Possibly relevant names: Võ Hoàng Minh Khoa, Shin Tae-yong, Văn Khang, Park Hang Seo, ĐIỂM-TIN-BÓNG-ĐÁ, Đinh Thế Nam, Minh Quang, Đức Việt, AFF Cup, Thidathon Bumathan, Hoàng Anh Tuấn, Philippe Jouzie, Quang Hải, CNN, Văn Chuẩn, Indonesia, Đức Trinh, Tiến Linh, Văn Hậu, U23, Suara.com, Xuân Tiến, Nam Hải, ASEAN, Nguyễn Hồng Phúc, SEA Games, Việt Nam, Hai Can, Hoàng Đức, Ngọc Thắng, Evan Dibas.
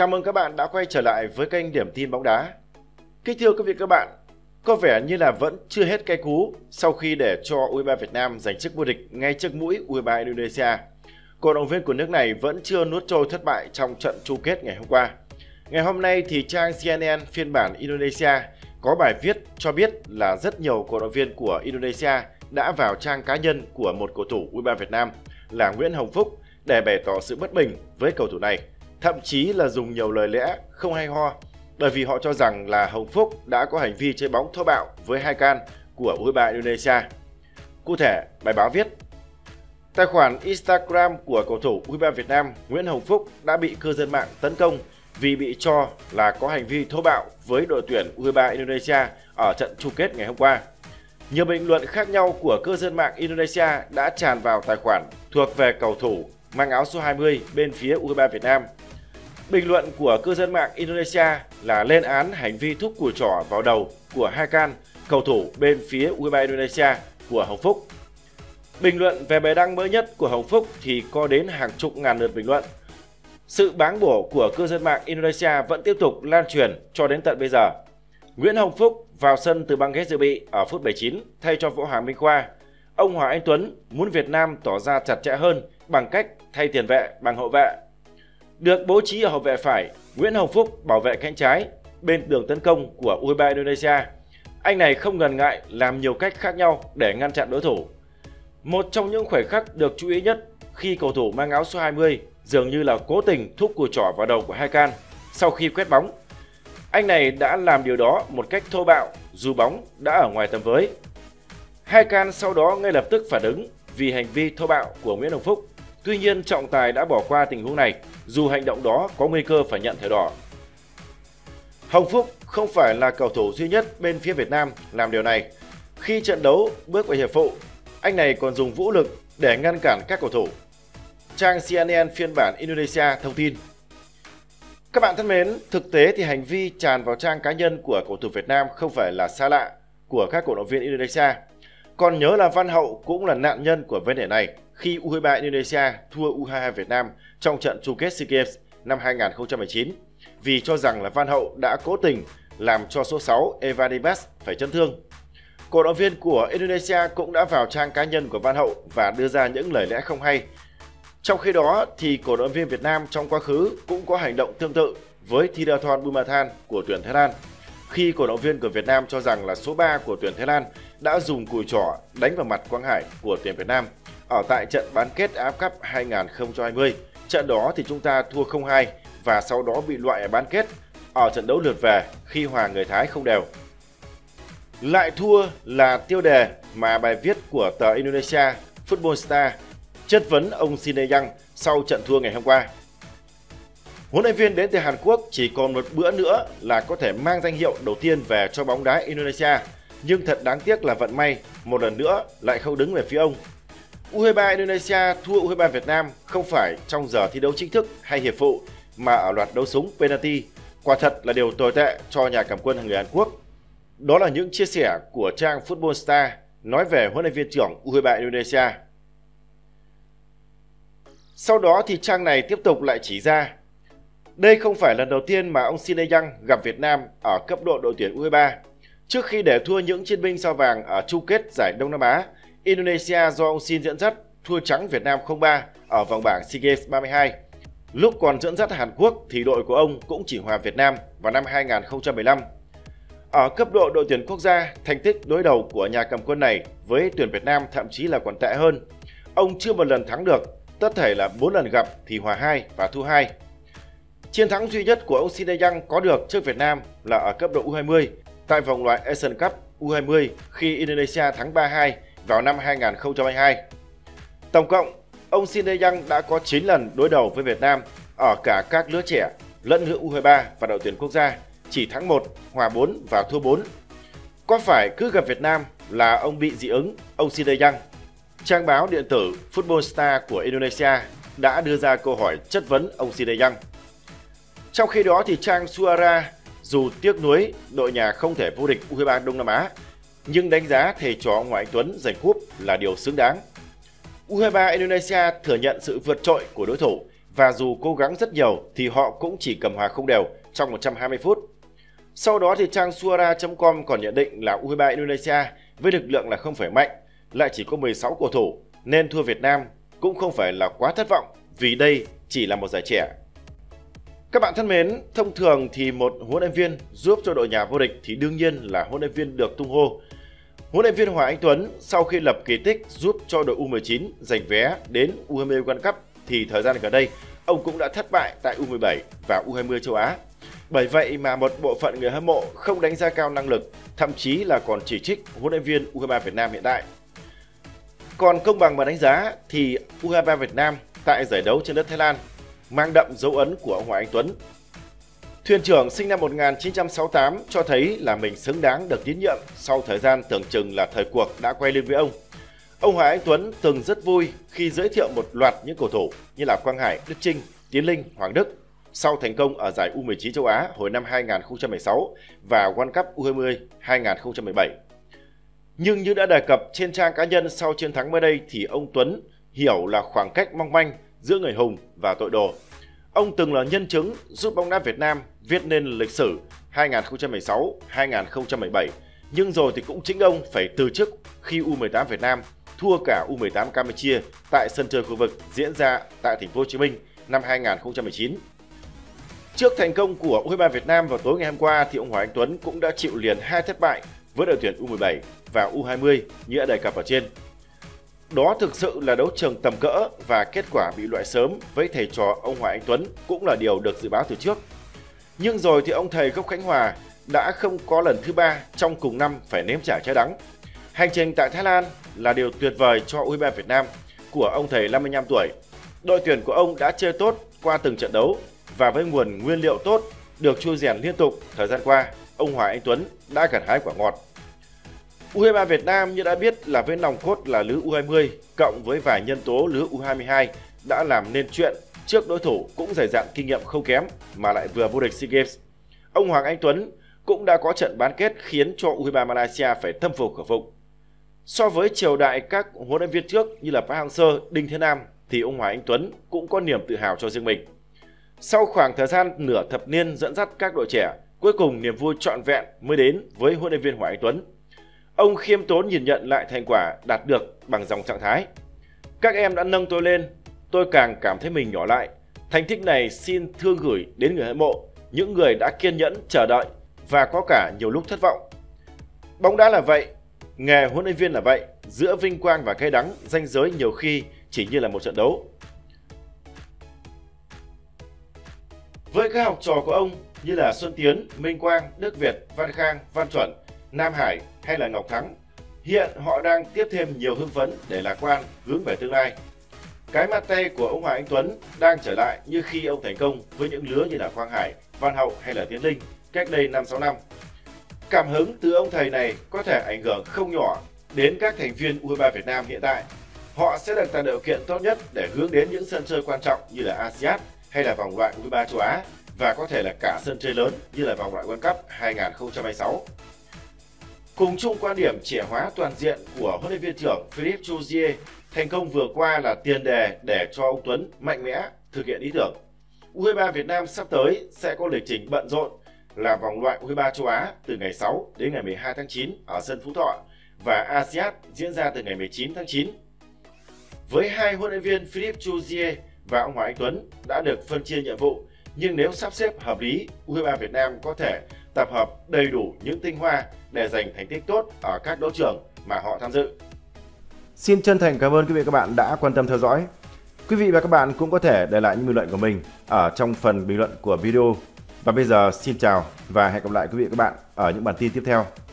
Chào mừng các bạn đã quay trở lại với kênh Điểm tin bóng đá. Kính thưa quý vị các bạn, có vẻ như là vẫn chưa hết cay cú sau khi để cho U23 Việt Nam giành chức vô địch ngay trước mũi U23 Indonesia. Cổ động viên của nước này vẫn chưa nuốt trôi thất bại trong trận chung kết ngày hôm qua. Ngày hôm nay thì trang CNN phiên bản Indonesia có bài viết cho biết là rất nhiều cổ động viên của Indonesia đã vào trang cá nhân của một cầu thủ U23 Việt Nam là Nguyễn Hồng Phúc để bày tỏ sự bất bình với cầu thủ này. Thậm chí là dùng nhiều lời lẽ không hay ho, bởi vì họ cho rằng là Hồng Phúc đã có hành vi chơi bóng thô bạo với Hai Can của U23 Indonesia. Cụ thể, bài báo viết, tài khoản Instagram của cầu thủ U23 Việt Nam Nguyễn Hồng Phúc đã bị cư dân mạng tấn công vì bị cho là có hành vi thô bạo với đội tuyển U23 Indonesia ở trận chung kết ngày hôm qua. Nhiều bình luận khác nhau của cư dân mạng Indonesia đã tràn vào tài khoản thuộc về cầu thủ mang áo số 20 bên phía U23 Việt Nam. Bình luận của cư dân mạng Indonesia là lên án hành vi thúc cùi trỏ vào đầu của Hai Can, cầu thủ bên phía U23 Indonesia của Hồng Phúc. Bình luận về bài đăng mới nhất của Hồng Phúc thì có đến hàng chục ngàn lượt bình luận. Sự báng bổ của cư dân mạng Indonesia vẫn tiếp tục lan truyền cho đến tận bây giờ. Nguyễn Hồng Phúc vào sân từ băng ghế dự bị ở phút 79 thay cho Võ Hoàng Minh Khoa. Ông Hoàng Anh Tuấn muốn Việt Nam tỏ ra chặt chẽ hơn bằng cách thay tiền vệ bằng hậu vệ. Được bố trí ở hậu vệ phải, Nguyễn Hồng Phúc bảo vệ cánh trái bên đường tấn công của U23 Indonesia. Anh này không ngần ngại làm nhiều cách khác nhau để ngăn chặn đối thủ. Một trong những khoảnh khắc được chú ý nhất khi cầu thủ mang áo số 20 dường như là cố tình thúc cùi trỏ vào đầu của Hai Can sau khi quét bóng. Anh này đã làm điều đó một cách thô bạo dù bóng đã ở ngoài tầm với. Hai Can sau đó ngay lập tức phản ứng vì hành vi thô bạo của Nguyễn Hồng Phúc. Tuy nhiên, trọng tài đã bỏ qua tình huống này, dù hành động đó có nguy cơ phải nhận thẻ đỏ. Hồng Phúc không phải là cầu thủ duy nhất bên phía Việt Nam làm điều này. Khi trận đấu bước vào hiệp phụ, anh này còn dùng vũ lực để ngăn cản các cầu thủ. Trang CNN phiên bản Indonesia thông tin. Các bạn thân mến, thực tế thì hành vi tràn vào trang cá nhân của cầu thủ Việt Nam không phải là xa lạ của các cổ động viên Indonesia. Còn nhớ là Văn Hậu cũng là nạn nhân của vấn đề này khi U23 Indonesia thua U22 Việt Nam trong trận chung kết SEA Games năm 2019 vì cho rằng là Văn Hậu đã cố tình làm cho số 6 Evan Dibas phải chấn thương. Cổ động viên của Indonesia cũng đã vào trang cá nhân của Văn Hậu và đưa ra những lời lẽ không hay. Trong khi đó thì cổ động viên Việt Nam trong quá khứ cũng có hành động tương tự với Thidathon Bumathan của tuyển Thái Lan, khi cổ động viên của Việt Nam cho rằng là số 3 của tuyển Thái Lan đã dùng cùi trỏ đánh vào mặt Quang Hải của tuyển Việt Nam ở tại trận bán kết AFF Cup 2020. Trận đó thì chúng ta thua 0-2 và sau đó bị loại ở bán kết ở trận đấu lượt về khi hòa người Thái không đều. Lại thua là tiêu đề mà bài viết của tờ Indonesia Football Star chất vấn ông Shin Tae-yong sau trận thua ngày hôm qua. Huấn luyện viên đến từ Hàn Quốc chỉ còn một bữa nữa là có thể mang danh hiệu đầu tiên về cho bóng đá Indonesia, nhưng thật đáng tiếc là vận may một lần nữa lại không đứng về phía ông. U23 Indonesia thua U23 Việt Nam không phải trong giờ thi đấu chính thức hay hiệp phụ mà ở loạt đấu súng penalty, quả thật là điều tồi tệ cho nhà cầm quân người Hàn Quốc. Đó là những chia sẻ của trang Football Star nói về huấn luyện viên trưởng U23 Indonesia. Sau đó thì trang này tiếp tục lại chỉ ra, đây không phải lần đầu tiên mà ông Shin Tae-yong gặp Việt Nam ở cấp độ đội tuyển U23. Trước khi để thua những chiến binh sao vàng ở chung kết giải Đông Nam Á, Indonesia do ông Shin dẫn dắt thua trắng Việt Nam 0-3 ở vòng bảng SEA Games 32. Lúc còn dẫn dắt Hàn Quốc thì đội của ông cũng chỉ hòa Việt Nam vào năm 2015. Ở cấp độ đội tuyển quốc gia, thành tích đối đầu của nhà cầm quân này với tuyển Việt Nam thậm chí là còn tệ hơn. Ông chưa một lần thắng được, tất thể là 4 lần gặp thì hòa 2 và thua 2. Chiến thắng duy nhất của ông Shin Tae-yong có được trước Việt Nam là ở cấp độ U20 tại vòng loại Asian Cup U20 khi Indonesia thắng 3-2 vào năm 2022. Tổng cộng, ông Shin Tae-yong đã có 9 lần đối đầu với Việt Nam ở cả các lứa trẻ lẫn lứa U23 và đội tuyển quốc gia, chỉ thắng 1, hòa 4 và thua 4. Có phải cứ gặp Việt Nam là ông bị dị ứng, ông Shin Tae-yong? Trang báo điện tử Football Star của Indonesia đã đưa ra câu hỏi chất vấn ông Shin Tae-yong. Trong khi đó thì trang Suara dù tiếc nuối đội nhà không thể vô địch U23 Đông Nam Á nhưng đánh giá thầy trò Hoàng Anh Tuấn giành cúp là điều xứng đáng. U23 Indonesia thừa nhận sự vượt trội của đối thủ và dù cố gắng rất nhiều thì họ cũng chỉ cầm hòa không đều trong 120 phút. Sau đó thì trang Suara.com còn nhận định là U23 Indonesia với lực lượng là không phải mạnh, lại chỉ có 16 cầu thủ nên thua Việt Nam cũng không phải là quá thất vọng vì đây chỉ là một giải trẻ. Các bạn thân mến, thông thường thì một huấn luyện viên giúp cho đội nhà vô địch thì đương nhiên là huấn luyện viên được tung hô. Huấn luyện viên Hoàng Anh Tuấn sau khi lập kỳ tích giúp cho đội U19 giành vé đến U20 World Cup thì thời gian gần đây ông cũng đã thất bại tại U17 và U20 châu Á. Bởi vậy mà một bộ phận người hâm mộ không đánh giá cao năng lực, thậm chí là còn chỉ trích huấn luyện viên U23 Việt Nam hiện tại. Còn công bằng mà đánh giá thì U23 Việt Nam tại giải đấu trên đất Thái Lan mang đậm dấu ấn của ông Hoàng Anh Tuấn. Thuyền trưởng sinh năm 1968 cho thấy là mình xứng đáng được tín nhiệm sau thời gian tưởng chừng là thời cuộc đã quay lưng với ông. Ông Hoàng Anh Tuấn từng rất vui khi giới thiệu một loạt những cầu thủ như là Quang Hải, Đức Trinh, Tiến Linh, Hoàng Đức sau thành công ở giải U19 châu Á hồi năm 2016 và World Cup U20 2017. Nhưng như đã đề cập trên trang cá nhân, sau chiến thắng mới đây thì ông Tuấn hiểu là khoảng cách mong manh giữa người hùng và tội đồ. Ông từng là nhân chứng giúp bóng đá Việt Nam viết nên lịch sử 2016-2017, nhưng rồi thì cũng chính ông phải từ chức khi U18 Việt Nam thua cả U18 Campuchia tại sân chơi khu vực diễn ra tại thành phố Hồ Chí Minh năm 2019. Trước thành công của U23 Việt Nam vào tối ngày hôm qua thì ông Hoàng Anh Tuấn cũng đã chịu liền hai thất bại với đội tuyển U17 và U20 như đã đề cập ở trên. Đó thực sự là đấu trường tầm cỡ và kết quả bị loại sớm với thầy trò ông Hoàng Anh Tuấn cũng là điều được dự báo từ trước. Nhưng rồi thì ông thầy gốc Khánh Hòa đã không có lần thứ ba trong cùng năm phải nếm trải trái đắng. Hành trình tại Thái Lan là điều tuyệt vời cho U23 Việt Nam của ông thầy 55 tuổi. Đội tuyển của ông đã chơi tốt qua từng trận đấu và với nguồn nguyên liệu tốt được chui rèn liên tục thời gian qua, ông Hoàng Anh Tuấn đã gặt hái quả ngọt. U23 Việt Nam như đã biết là với nòng cốt là lứa U20 cộng với vài nhân tố lứa U22 đã làm nên chuyện trước đối thủ cũng dày dặn kinh nghiệm không kém mà lại vừa vô địch SEA Games. Ông Hoàng Anh Tuấn cũng đã có trận bán kết khiến cho U23 Malaysia phải tâm phục khẩu phục. So với triều đại các huấn luyện viên trước như là Park Hang Seo, Đinh Thế Nam thì ông Hoàng Anh Tuấn cũng có niềm tự hào cho riêng mình. Sau khoảng thời gian nửa thập niên dẫn dắt các đội trẻ, cuối cùng niềm vui trọn vẹn mới đến với huấn luyện viên Hoàng Anh Tuấn. Ông khiêm tốn nhìn nhận lại thành quả đạt được bằng dòng trạng thái. Các em đã nâng tôi lên, tôi càng cảm thấy mình nhỏ lại. Thành tích này xin thương gửi đến người hâm mộ, những người đã kiên nhẫn chờ đợi và có cả nhiều lúc thất vọng. Bóng đá là vậy, nghề huấn luyện viên là vậy, giữa vinh quang và cay đắng, ranh giới nhiều khi chỉ như là một trận đấu. Với các học trò của ông như là Xuân Tiến, Minh Quang, Đức Việt, Văn Khang, Văn Chuẩn, Nam Hải hay là Ngọc Thắng, hiện họ đang tiếp thêm nhiều hưng phấn để lạc quan hướng về tương lai. Cái mát tay của ông Hoàng Anh Tuấn đang trở lại như khi ông thành công với những lứa như là Quang Hải, Văn Hậu hay là Tiến Linh cách đây 5-6 năm. Cảm hứng từ ông thầy này có thể ảnh hưởng không nhỏ đến các thành viên U23 Việt Nam hiện tại. Họ sẽ được tạo điều kiện tốt nhất để hướng đến những sân chơi quan trọng như là ASEAN hay là vòng loại U23 châu Á và có thể là cả sân chơi lớn như là vòng loại World Cup 2026. Cùng chung quan điểm trẻ hóa toàn diện của huấn luyện viên trưởng Philippe Jouzie, thành công vừa qua là tiền đề để cho ông Tuấn mạnh mẽ thực hiện ý tưởng. U23 Việt Nam sắp tới sẽ có lịch trình bận rộn là vòng loại U23 châu Á từ ngày 6 đến ngày 12 tháng 9 ở sân Phú Thọ và ASEAN diễn ra từ ngày 19 tháng 9. Với hai huấn luyện viên Philippe Jouzie và ông Hoàng Anh Tuấn đã được phân chia nhiệm vụ, nhưng nếu sắp xếp hợp lý, U23 Việt Nam có thể tập hợp đầy đủ những tinh hoa để giành thành tích tốt ở các đấu trường mà họ tham dự. Xin chân thành cảm ơn quý vị và các bạn đã quan tâm theo dõi. Quý vị và các bạn cũng có thể để lại những bình luận của mình ở trong phần bình luận của video. Và bây giờ xin chào và hẹn gặp lại quý vị và các bạn ở những bản tin tiếp theo.